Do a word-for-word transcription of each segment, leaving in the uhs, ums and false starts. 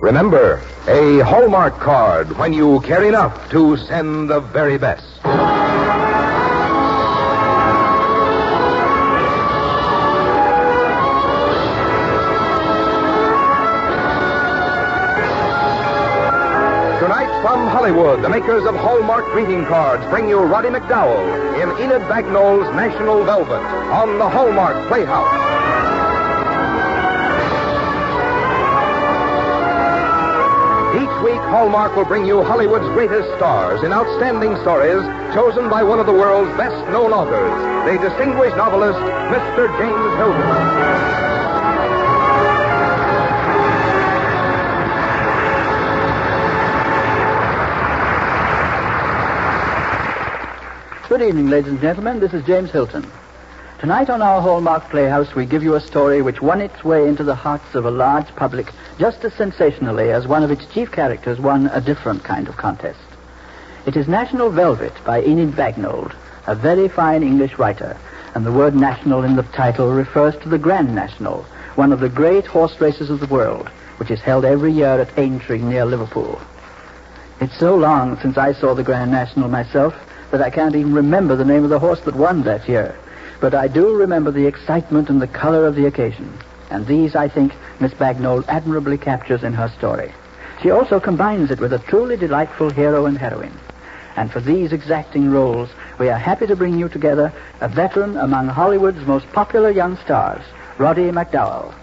Remember, a Hallmark card when you care enough to send the very best. Tonight from Hollywood, the makers of Hallmark greeting cards bring you Roddy McDowall in Enid Bagnold's National Velvet on the Hallmark Playhouse. Each week, Hallmark will bring you Hollywood's greatest stars in outstanding stories chosen by one of the world's best-known authors, the distinguished novelist, Mister James Hilton. Good evening, ladies and gentlemen. This is James Hilton. Tonight on our Hallmark Playhouse, we give you a story which won its way into the hearts of a large public just as sensationally as one of its chief characters won a different kind of contest. It is National Velvet by Enid Bagnold, a very fine English writer, and the word national in the title refers to the Grand National, one of the great horse races of the world, which is held every year at Aintree near Liverpool. It's so long since I saw the Grand National myself that I can't even remember the name of the horse that won that year. But I do remember the excitement and the color of the occasion. And these, I think, Miss Bagnold admirably captures in her story. She also combines it with a truly delightful hero and heroine. And for these exacting roles, we are happy to bring you together a veteran among Hollywood's most popular young stars, Roddy McDowall,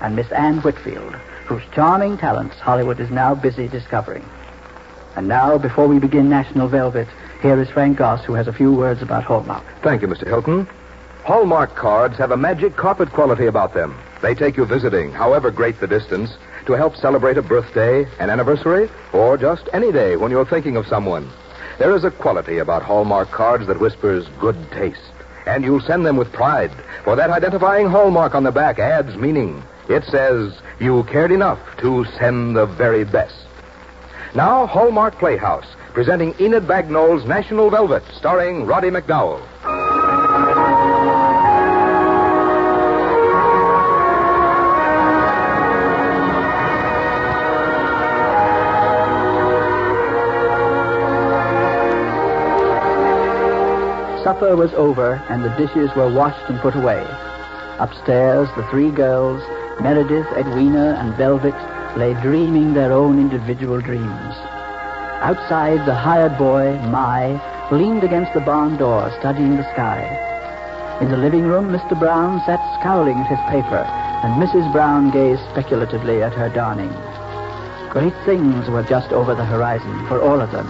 and Miss Anne Whitfield, whose charming talents Hollywood is now busy discovering. And now, before we begin National Velvet, here is Frank Goss, who has a few words about Hallmark. Thank you, Mister Hilton. Hallmark cards have a magic carpet quality about them. They take you visiting, however great the distance, to help celebrate a birthday, an anniversary, or just any day when you're thinking of someone. There is a quality about Hallmark cards that whispers good taste. And you'll send them with pride, for that identifying Hallmark on the back adds meaning. It says, you cared enough to send the very best. Now, Hallmark Playhouse, presenting Enid Bagnold's National Velvet, starring Roddy McDowall. Supper was over, and the dishes were washed and put away. Upstairs, the three girls, Meredith, Edwina, and Velvet, lay dreaming their own individual dreams. Outside, the hired boy, Mai, leaned against the barn door, studying the sky. In the living room, Mister Brown sat scowling at his paper, and Missus Brown gazed speculatively at her darning. Great things were just over the horizon for all of them.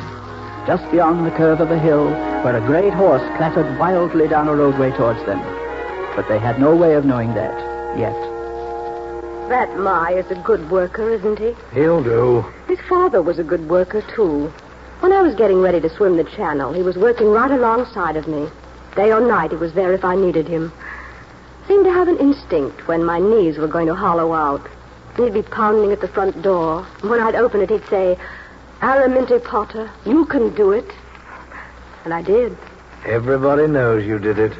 Just beyond the curve of a hill, where a great horse clattered wildly down a roadway towards them. But they had no way of knowing that, yet. That Mai is a good worker, isn't he? He'll do. His father was a good worker, too. When I was getting ready to swim the channel, he was working right alongside of me. Day or night, he was there if I needed him. Seemed to have an instinct when my knees were going to hollow out. He'd be pounding at the front door. When I'd open it, he'd say, Araminti Potter, you can do it. And I did. Everybody knows you did it.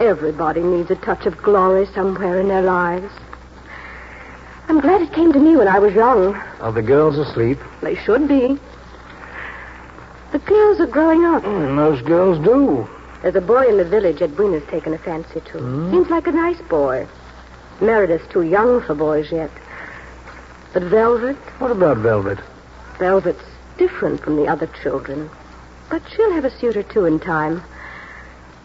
Everybody needs a touch of glory somewhere in their lives. I'm glad it came to me when I was young. Are the girls asleep? They should be. The girls are growing up. Mm, most girls do. There's a boy in the village Edwina's taken a fancy to. Mm. Seems like a nice boy. Meredith's too young for boys yet. But Velvet? What about Velvet? Velvet's different from the other children. But she'll have a suit or two in time.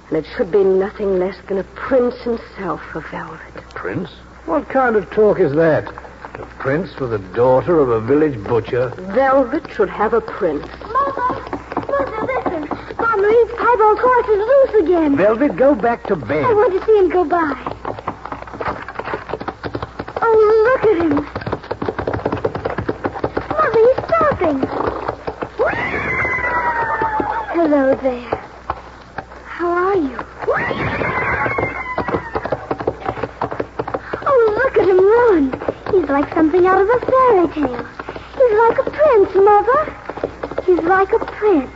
And it should be nothing less than a prince himself for Velvet. A prince? What kind of talk is that? A prince for the daughter of a village butcher? Velvet should have a prince. Mother! Mother, listen! Mom Marie's piebald horse is loose again. Velvet, go back to bed. I want to see him go by. Oh, look at him. Mother, he's stopping. Hello there. How are you? Run. He's like something out of a fairy tale. He's like a prince, Mother. He's like a prince.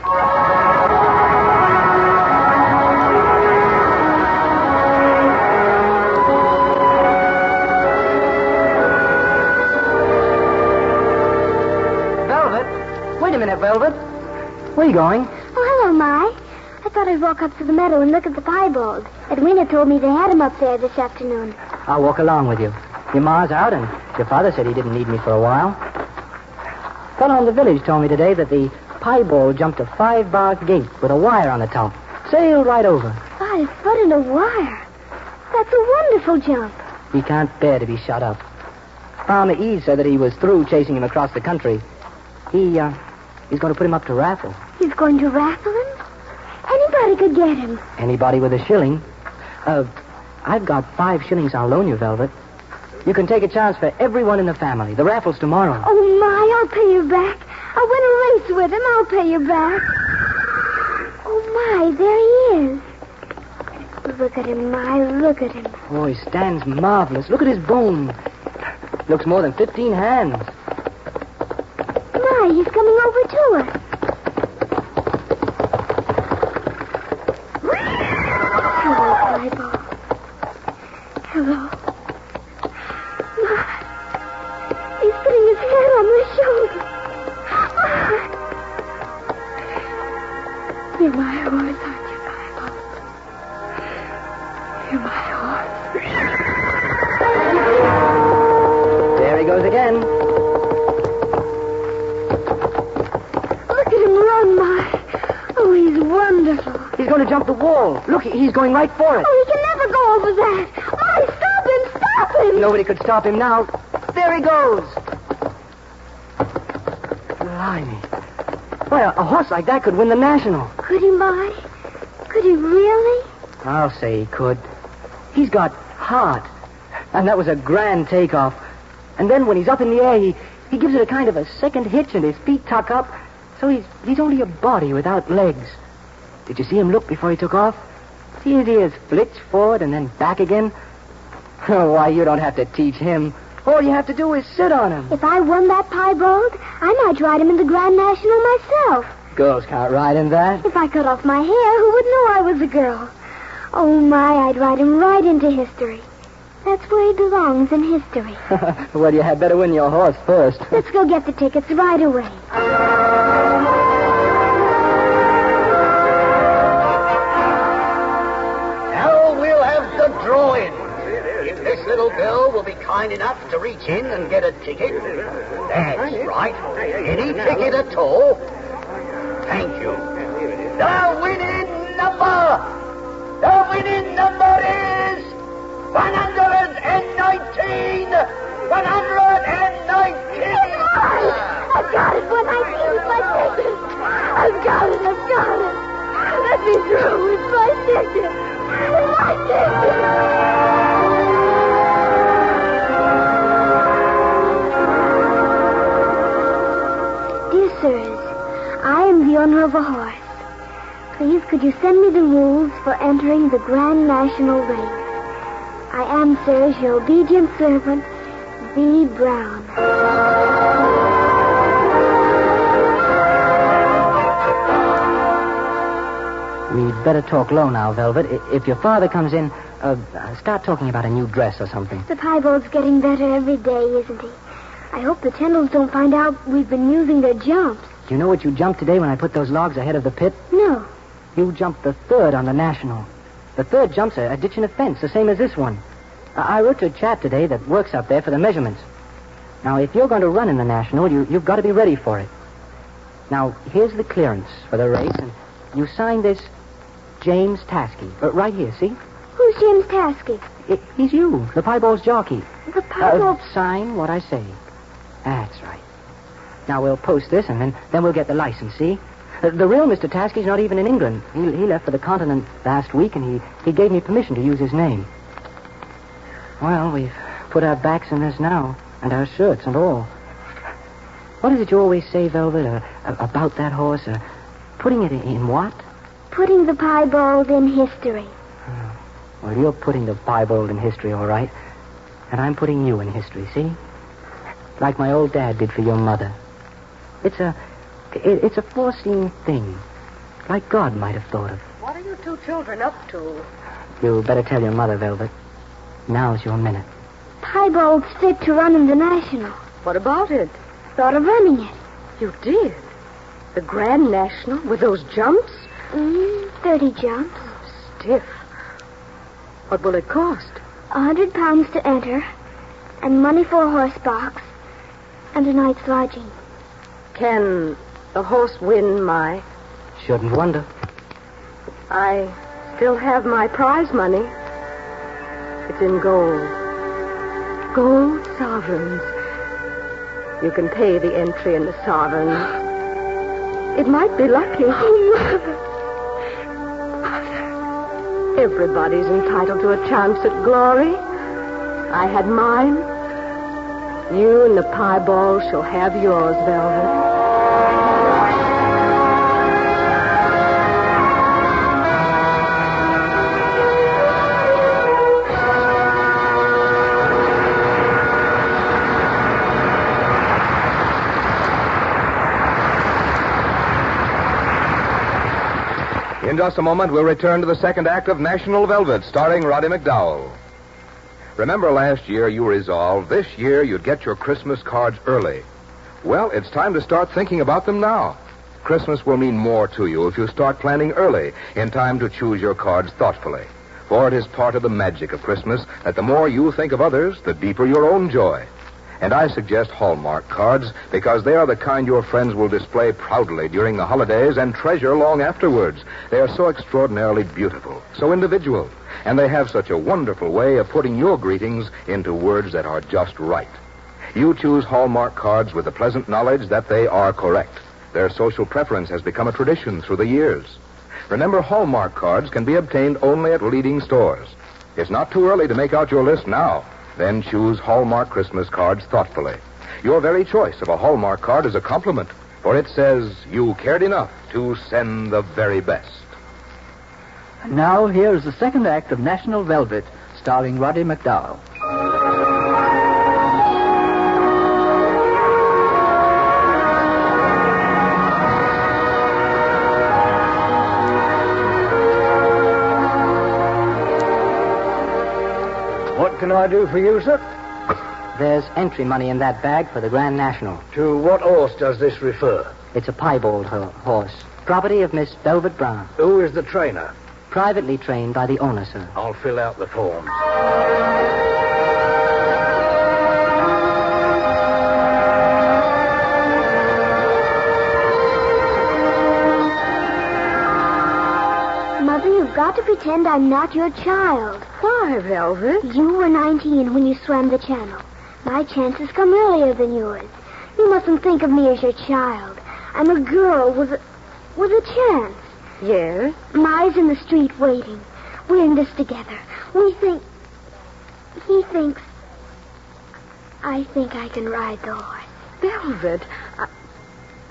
a minute, Velvet. Where are you going? Oh, hello, Ma. I thought I'd walk up to the meadow and look at the piebald. Edwina told me they had him up there this afternoon. I'll walk along with you. Your ma's out, and your father said he didn't need me for a while. A fellow in the village told me today that the piebald jumped a five-bar gate with a wire on the top. Sailed right over. Five foot and a wire. That's a wonderful jump. He can't bear to be shut up. Farmer Eve said that he was through chasing him across the country. He, uh, he's going to put him up to raffle. He's going to raffle him? Anybody could get him. Anybody with a shilling. Uh, I've got five shillings on loan you, Velvet. You can take a chance for everyone in the family. The raffle's tomorrow. Oh, my, I'll pay you back. I'll win a race with him. I'll pay you back. Oh, my, there he is. Look at him, my, look at him. Oh, he stands marvelous. Look at his boom. Looks more than fifteen hands. My, he's coming over to us. Hello, Bible. Hello. My, he's putting his head on my shoulder. My. You're my horse, aren't you, Bible? You're my horse. Goes again. Look at him run, my. Oh, he's wonderful. He's going to jump the wall. Look, he's going right for it. Oh, he can never go over that. My, stop him, stop him. Nobody could stop him now. There he goes. Blimey. Why, a, a horse like that could win the National. Could he, my? Could he really? I'll say he could. He's got heart. And that was a grand takeoff. And then when he's up in the air, he, he gives it a kind of a second hitch and his feet tuck up. So he's he's only a body without legs. Did you see him look before he took off? See his ears flitch forward and then back again? Oh, why, you don't have to teach him. All you have to do is sit on him. If I won that piebald, I might ride him in the Grand National myself. Girls can't ride in that. If I cut off my hair, who would know I was a girl? Oh, my, I'd ride him right into history. That's where he belongs, in history. Well, you had better win your horse first. Let's go get the tickets right away. Now we'll have the drawing. If this little girl will be kind enough to reach in and get a ticket. That's right. Any ticket at all. Thank you. The winning number. The winning number is... one hundred nineteen! one hundred nineteen! I've got it! one nineteen is my ticket! I've got it! I've got it! Let me through! It's my ticket! It's my ticket! Dear sirs, I am the owner of a horse. Please, could you send me the rules for entering the Grand National race? I am, sirs, your obedient servant, B. Brown. We'd better talk low now, Velvet. If your father comes in, uh, start talking about a new dress or something. The piebald's getting better every day, isn't he? I hope the Tendles don't find out we've been using their jumps. Do you know what you jumped today when I put those logs ahead of the pit? No. You jumped the third on the National. The third jump's a, a ditch and a fence, the same as this one. Uh, I wrote to a chap today that works up there for the measurements. Now, if you're going to run in the National, you, you've got to be ready for it. Now, here's the clearance for the race, and you sign this James Tasky. Uh, right here, see? Who's James Tasky? It, he's you, the piebald's jockey. The piebald... Uh, sign what I say. That's right. Now, we'll post this, and then, then we'll get the license, see? The, the real Mister Tasky's not even in England. He, he left for the continent last week, and he, he gave me permission to use his name. Well, we've put our backs in this now, and our shirts and all. What is it you always say, Velvet, uh, about that horse? Uh, putting it in what? Putting the piebald in history. Oh. Well, you're putting the piebald in history, all right. And I'm putting you in history, see? Like my old dad did for your mother. It's a... It's a foreseen thing, like God might have thought of. What are you two children up to? You better tell your mother, Velvet. Now's your minute. Piebald's fit to run in the National. What about it? Thought of running it. You did? The Grand National with those jumps? Mm, thirty jumps. Oh, stiff. What will it cost? A hundred pounds to enter, and money for a horse box, and a night's lodging. Can the horse win, my? Shouldn't wonder. I still have my prize money. It's in gold. Gold sovereigns. You can pay the entry in the sovereign. It might be lucky. Oh, Mother. Everybody's entitled to a chance at glory. I had mine. You and the piebald shall have yours, Velvet. In just a moment, we'll return to the second act of National Velvet, starring Roddy McDowall. Remember last year you resolved this year you'd get your Christmas cards early. Well, it's time to start thinking about them now. Christmas will mean more to you if you start planning early, in time to choose your cards thoughtfully. For it is part of the magic of Christmas that the more you think of others, the deeper your own joy. And I suggest Hallmark cards because they are the kind your friends will display proudly during the holidays and treasure long afterwards. They are so extraordinarily beautiful, so individual, and they have such a wonderful way of putting your greetings into words that are just right. You choose Hallmark cards with the pleasant knowledge that they are correct. Their social preference has become a tradition through the years. Remember, Hallmark cards can be obtained only at leading stores. It's not too early to make out your list now. Then choose Hallmark Christmas cards thoughtfully. Your very choice of a Hallmark card is a compliment, for it says you cared enough to send the very best. And now here is the second act of National Velvet, starring Roddy McDowall. What can I do for you, sir? There's entry money in that bag for the Grand National. To what horse does this refer? It's a piebald ho- horse, property of Miss Velvet Brown. Who is the trainer? Privately trained by the owner, sir. I'll fill out the forms. Mother, you've got to pretend I'm not your child. Why, Velvet? You were nineteen when you swam the channel. My chances come earlier than yours. You mustn't think of me as your child. I'm a girl with a, with a chance. Yes? Ma's in the street waiting. We're in this together. We think... He thinks... I think I can ride the horse. Velvet, I,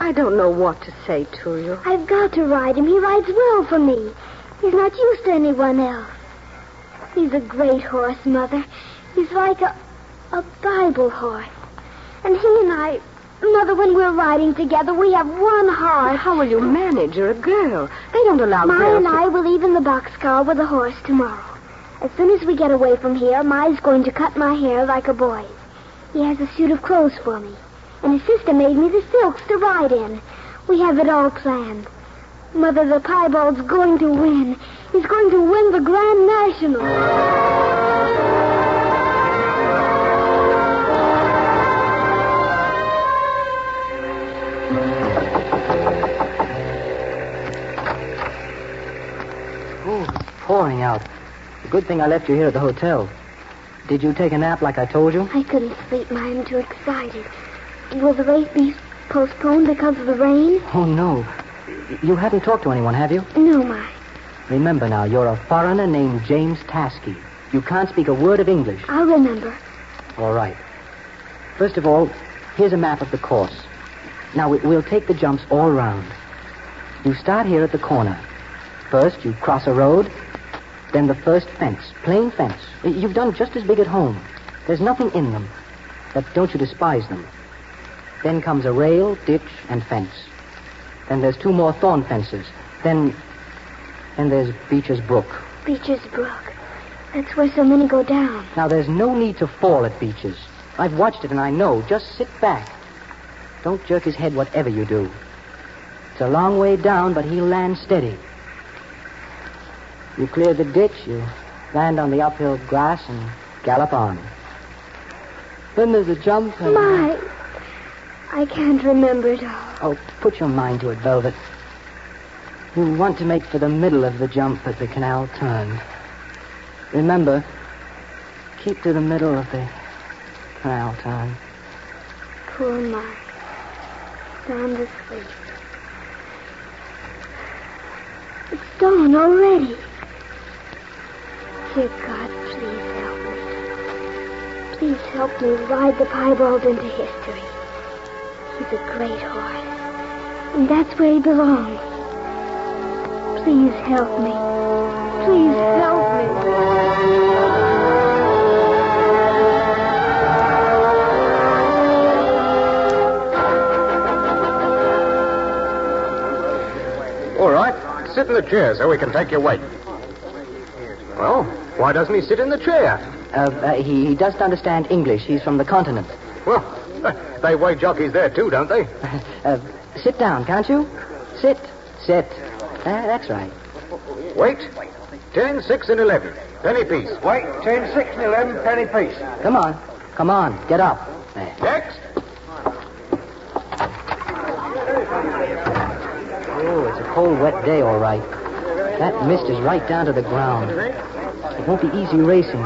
I don't know what to say to you. I've got to ride him. He rides well for me. He's not used to anyone else. He's a great horse, Mother. He's like a, a Bible horse. And he and I, Mother, when we're riding together, we have one heart. Well, how will you manage? You're a girl. They don't allow Ma girls. Ma and I to... will leave in the boxcar with the horse tomorrow. As soon as we get away from here, Ma's going to cut my hair like a boy's. He has a suit of clothes for me. And his sister made me the silks to ride in. We have it all planned. Mother, the piebald's going to win. He's going to win the Grand National. Oh, it's pouring out. Good thing I left you here at the hotel. Did you take a nap like I told you? I couldn't sleep, Ma. I'm too excited. Will the race be postponed because of the rain? Oh, no. You haven't talked to anyone, have you? No, Ma. Remember now, you're a foreigner named James Tasky. You can't speak a word of English. I'll remember. All right. First of all, here's a map of the course. Now, we'll take the jumps all round. You start here at the corner. First, you cross a road, then the first fence, plain fence. You've done just as big at home. There's nothing in them, but don't you despise them. Then comes a rail, ditch, and fence. Then there's two more thorn fences. Then... And there's Beecher's Brook. Beecher's Brook. That's where so many go down. Now, there's no need to fall at Beecher's. I've watched it, and I know. Just sit back. Don't jerk his head whatever you do. It's a long way down, but he'll land steady. You clear the ditch, you land on the uphill grass and gallop on. Then there's a jump and... My, I can't remember it all. Oh, put your mind to it, Velvet. You want to make for the middle of the jump at the canal turn. Remember, keep to the middle of the canal turn. Poor Mark. Sound asleep. It's dawn already. Dear God, please help me. Please help me ride the piebald into history. He's a great horse, and that's where he belongs. Please help me. Please help me. All right, sit in the chair so we can take your weight. Well, why doesn't he sit in the chair? Uh, uh, he, he doesn't understand English. He's from the continent. Well, they weigh jockeys there too, don't they? Uh, sit down, can't you? Sit, sit. Uh, that's right. Wait, ten, six, and eleven. Penny piece. Wait, ten, six, and eleven, penny piece. Come on, come on, get up. There. Next. Cold, wet day, all right. That mist is right down to the ground. It won't be easy racing.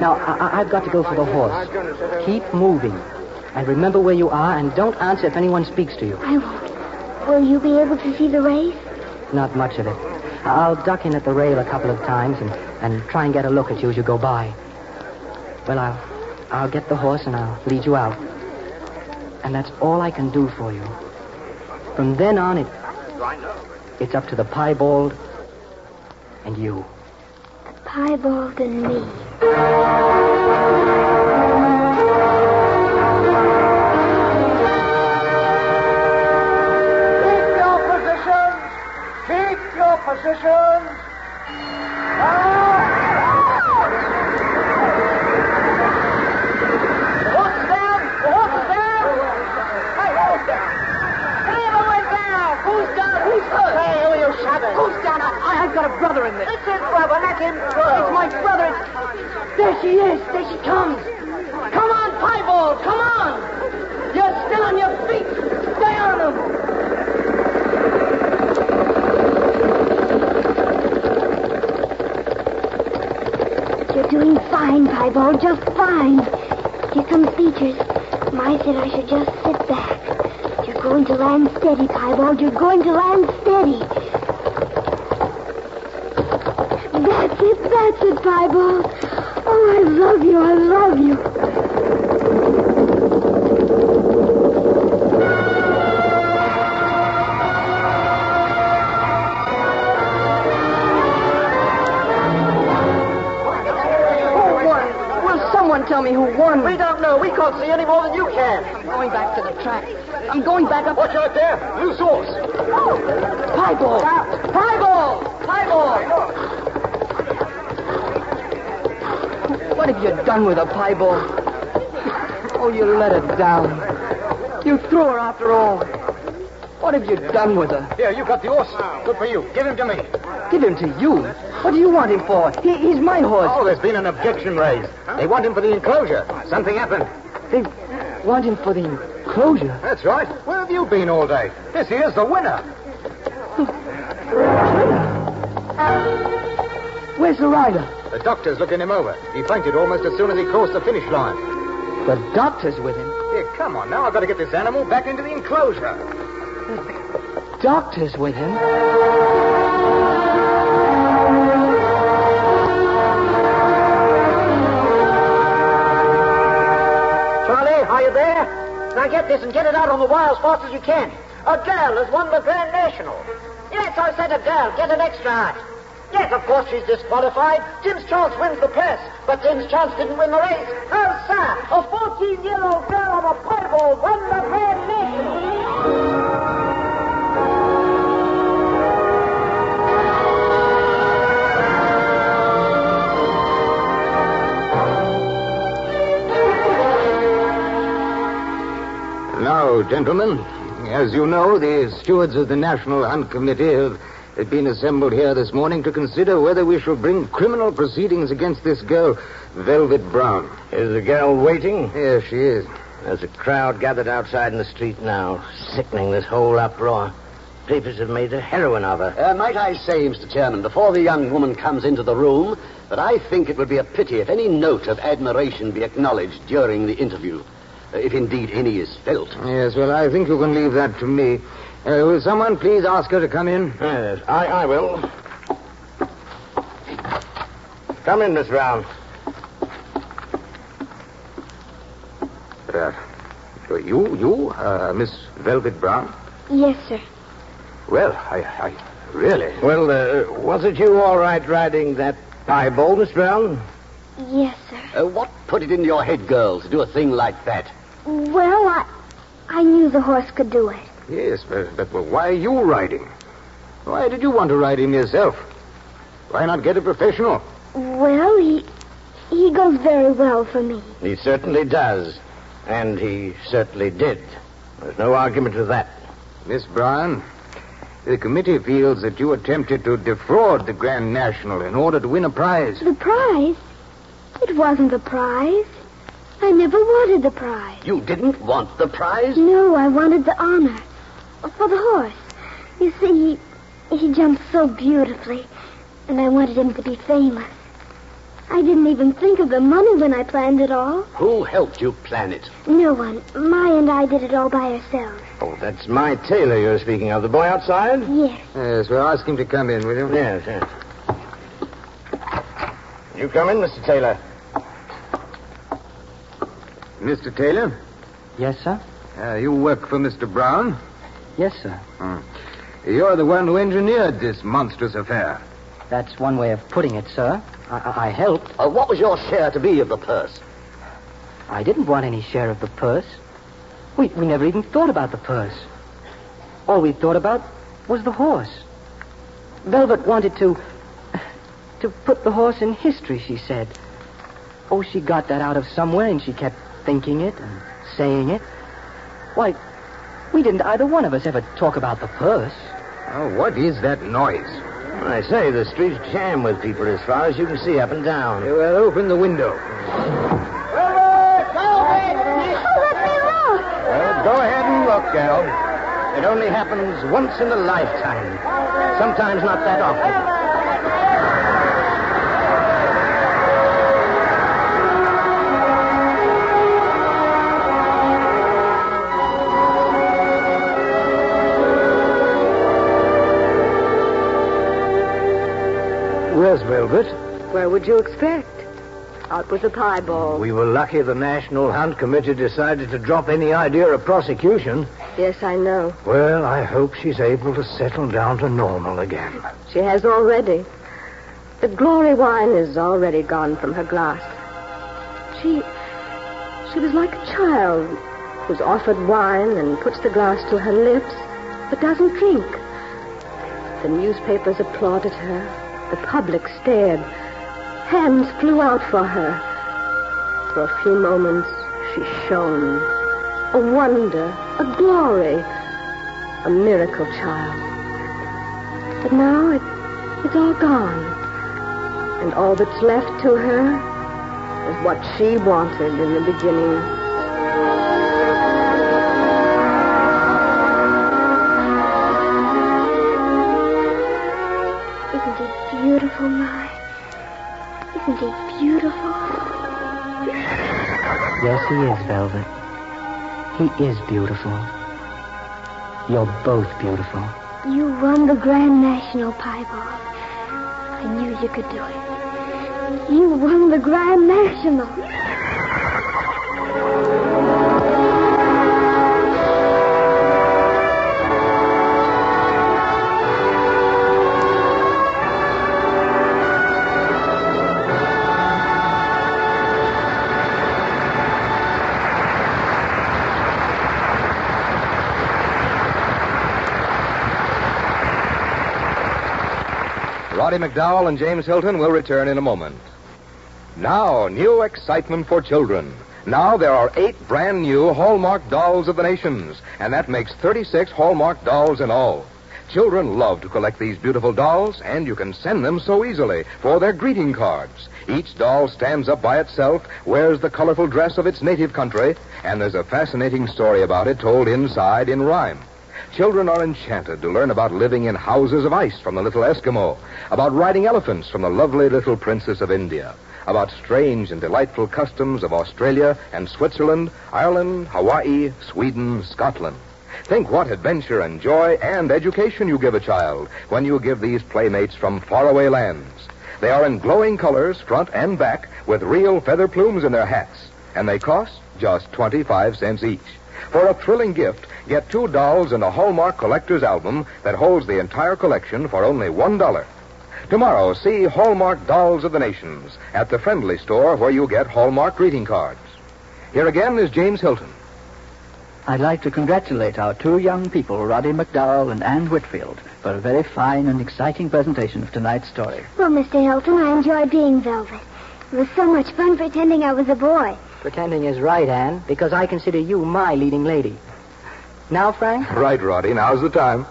Now, I- I've got to go for the horse. Keep moving. And remember where you are, and don't answer if anyone speaks to you. I won't. Will you be able to see the race? Not much of it. I'll duck in at the rail a couple of times and, and try and get a look at you as you go by. Well, I'll, I'll get the horse and I'll lead you out. And that's all I can do for you. From then on, it... It's up to the piebald and you. The piebald and me. Keep your positions. Keep your positions. The horse is down. The horse is down. Hey, horse down. Hey, everyone down. Who's down? Who's hurt? Hey. Who's down? I, I've got a brother in this. Listen, brother, let him go. It's my brother. It's... There she is. There she comes. Come on, piebald. Come on. You're still on your feet. Stay on them. You're doing fine, piebald. Just fine. Here's some features. My said I should just sit back. You're going to land steady, piebald. You're going to land steady. That's it, piebald. Oh, I love you, I love you. Who won? Will someone tell me who won? We don't know. We can't see any more than you can. I'm going back to the track. I'm going back up... Watch out there. Loose horse. Oh. Piebald. Piebald. Piebald. Piebald. What have you done with a piebald? Oh, you let her down. You threw her after all. What have you done with her? Here, you got the horse. Good for you. Give him to me. Give him to you? What do you want him for? He, he's my horse. Oh, there's been an objection raised. They want him for the enclosure. Something happened. They want him for the enclosure? That's right. Where have you been all day? This here's the winner. Where's the rider? The doctor's looking him over. He fainted almost as soon as he crossed the finish line. The doctor's with him? Here, come on now. I've got to get this animal back into the enclosure. The doctor's with him? Charlie, are you there? Now get this and get it out on the wire as fast as you can. A girl has won the Grand National. Yes, I said a girl. Get an extra out. Yes, of course she's disqualified. Tim's Chance wins the purse, but Tim's Chance didn't win the race. No, sir, a fourteen-year-old girl on a piebald won the Grand National. Now, gentlemen, As you know, the stewards of the National Hunt Committee have been assembled here this morning to consider whether we shall bring criminal proceedings against this girl, Velvet Brown. Is the girl waiting? Yes, she is. There's a crowd gathered outside in the street now, sickening this whole uproar. Papers have made a heroine of her. Uh, might I say, Mister Chairman, before the young woman comes into the room, that I think it would be a pity if any note of admiration be acknowledged during the interview, uh, if indeed any is felt. Yes, well, I think you can leave that to me. Uh, will someone please ask her to come in? Yes, I, I will. Come in, Miss Brown. Uh, you, you, uh, Miss Velvet Brown? Yes, sir. Well, I, I really... Well, uh, was it you all right riding that piebald, Miss Brown? Yes, sir. Uh, what put it into your head, girl, to do a thing like that? Well, I, I knew the horse could do it. Yes, but, but well, why are you riding? Why did you want to ride him yourself? Why not get a professional? Well, he, he goes very well for me. He certainly does. And he certainly did. There's no argument to that. Miss Brown, the committee feels that you attempted to defraud the Grand National in order to win a prize. The prize? It wasn't the prize. I never wanted the prize. You didn't want the prize? No, I wanted the honor. For the horse. You see, he, he jumped so beautifully, and I wanted him to be famous. I didn't even think of the money when I planned it all. Who helped you plan it? No one. Mai and I did it all by ourselves. Oh, that's Mai Taylor you're speaking of. The boy outside? Yes. Yes, well, ask him to come in, will you? Yes, yes. You come in, Mister Taylor. Mister Taylor? Yes, sir? Uh, you work for Mister Brown? Yes, sir. Mm. You're the one who engineered this monstrous affair. That's one way of putting it, sir. I, I helped. Uh, what was your share to be of the purse? I didn't want any share of the purse. We, we never even thought about the purse. All we thought about was the horse. Velvet wanted to... to put the horse in history, she said. Oh, she got that out of somewhere, and she kept thinking it and saying it. Why, we didn't either one of us ever talk about the purse. Oh, what is that noise? I say, the street's jammed with people as far as you can see up and down. Well, open the window. Velvet! Velvet! Oh, let me look! Well, go ahead and look, girl. It only happens once in a lifetime. Sometimes not that often. Where's Velvet? Where would you expect? Out with the piebald. We were lucky the National Hunt Committee decided to drop any idea of prosecution. Yes, I know. Well, I hope she's able to settle down to normal again. She has already. The glory wine is already gone from her glass. She... She was like a child who's offered wine and puts the glass to her lips, but doesn't drink. The newspapers applauded her. The public stared. Hands flew out for her. For a few moments, she shone. A wonder, a glory, a miracle child. But now it, it's all gone. And all that's left to her is what she wanted in the beginning. Beautiful, Mai. Isn't he beautiful? Yes, he is, Velvet. He is beautiful. You're both beautiful. You won the Grand National, piebald. I knew you could do it. You won the Grand National. Roddy McDowall and James Hilton will return in a moment. Now, new excitement for children. Now there are eight brand new Hallmark dolls of the nations, and that makes thirty-six Hallmark dolls in all. Children love to collect these beautiful dolls, and you can send them so easily for their greeting cards. Each doll stands up by itself, wears the colorful dress of its native country, and there's a fascinating story about it told inside in rhyme. Children are enchanted to learn about living in houses of ice from the little Eskimo, about riding elephants from the lovely little princess of India, about strange and delightful customs of Australia and Switzerland, Ireland, Hawaii, Sweden, Scotland. Think what adventure and joy and education you give a child when you give these playmates from faraway lands. They are in glowing colors, front and back, with real feather plumes in their hats. And they cost just twenty-five cents each. For a thrilling gift, get two dolls and a Hallmark collector's album that holds the entire collection for only one dollar. Tomorrow, see Hallmark Dolls of the Nations at the friendly store where you get Hallmark greeting cards. Here again is James Hilton. I'd like to congratulate our two young people, Roddy McDowall and Anne Whitfield, for a very fine and exciting presentation of tonight's story. Well, Mister Hilton, I enjoyed being Velvet. It was so much fun pretending I was a boy. Pretending is right, Anne, because I consider you my leading lady. Now, Frank? Right, Roddy. Now's the time.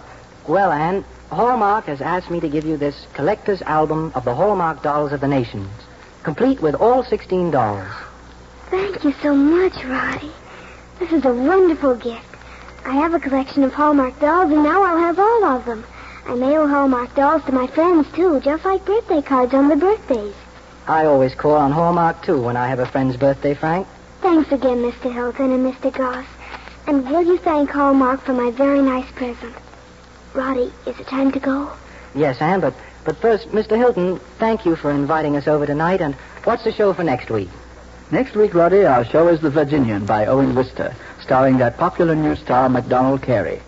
Well, Anne, Hallmark has asked me to give you this collector's album of the Hallmark Dolls of the Nations, complete with all sixteen dolls. Thank you so much, Roddy. This is a wonderful gift. I have a collection of Hallmark dolls, and now I'll have all of them. I mail Hallmark dolls to my friends, too, just like birthday cards on their birthdays. I always call on Hallmark, too, when I have a friend's birthday, Frank. Thanks again, Mister Hilton and Mister Goss. And will you thank Hallmark for my very nice present? Roddy, is it time to go? Yes, Anne, but, but first, Mister Hilton, thank you for inviting us over tonight, and what's the show for next week? Next week, Roddy, our show is The Virginian by Owen Wister, starring that popular new star, MacDonald Carey.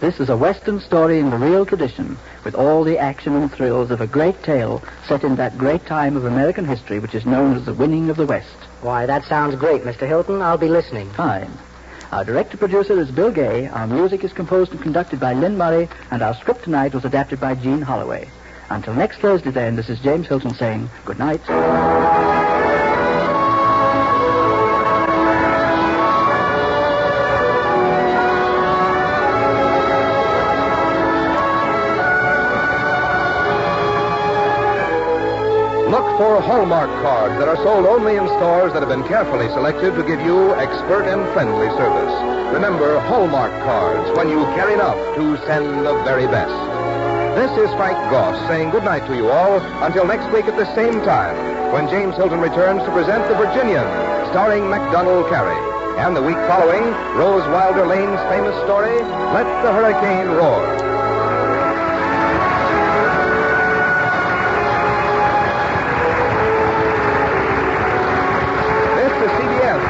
This is a Western story in the real tradition, with all the action and thrills of a great tale set in that great time of American history which is known as the Winning of the West. Why, that sounds great, Mister Hilton. I'll be listening. Fine. Our director-producer is Bill Gay, our music is composed and conducted by Lynn Murray, and our script tonight was adapted by Jean Holloway. Until next Thursday, then, this is James Hilton saying good night. Hallmark cards that are sold only in stores that have been carefully selected to give you expert and friendly service. Remember Hallmark cards when you care enough to send the very best. This is Frank Goss saying goodnight to you all until next week at the same time when James Hilton returns to present The Virginian, starring MacDonald Carey. And the week following, Rose Wilder Lane's famous story, Let the Hurricane Roar.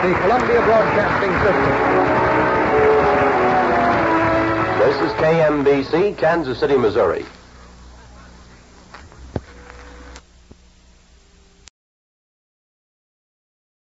The Columbia Broadcasting System. This is K M B C, Kansas City, Missouri.